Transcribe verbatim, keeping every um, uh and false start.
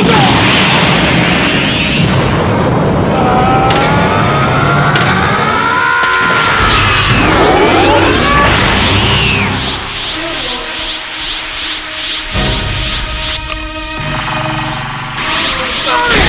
Sorry!